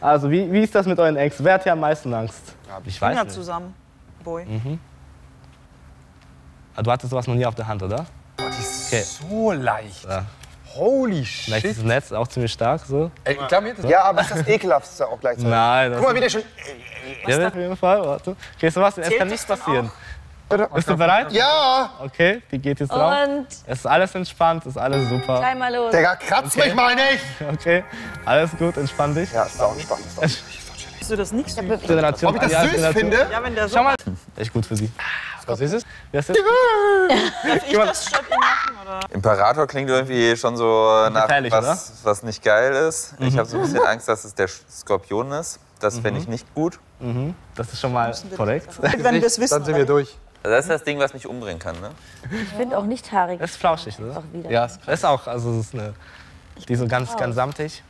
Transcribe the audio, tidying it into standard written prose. Also, wie ist das mit euren Ängsten? Wer hat hier am meisten Angst? Ich weiß nicht. Zusammen, Boy. Mhm. Du hattest sowas noch nie auf der Hand, oder? Oh, die ist okay. So leicht. Ja. Holy shit. Vielleicht ist das Netz auch ziemlich stark, so. Ey, klar, ja, aber ist das ekelhaftste auch gleichzeitig. Nein. Guck mal, wie der schon... Ja, auf jeden Fall, warte. Okay, Sebastian, es kann nichts passieren. Bist du bereit? Ja! Okay, die geht jetzt drauf. Und? Es ist alles entspannt, es ist alles super. Gleich mal los. Digga, kratz mich mal nicht! Okay, alles gut, entspann dich. Ja, ist auch entspannt. Ist du das nicht süß? Ob ich das süß finde? Ja, wenn der so... Schau mal. Echt gut für sie. Was ist es? Wer ist es? Darf ich das statt ihm machen, oder? Imperator klingt irgendwie schon so nach was nicht geil ist. Ich habe so ein bisschen Angst, dass es der Skorpion ist. Das finde ich nicht gut. Mhm. Das ist schon mal korrekt. Wenn wir es wissen, dann sind wir durch. Also das ist das Ding, was mich umbringen kann, ne? Ich finde auch nicht haarig. Das ist flauschig, ne? Ja, das ist auch, also das ist eine, die so ganz samtig.